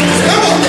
¡Vamos!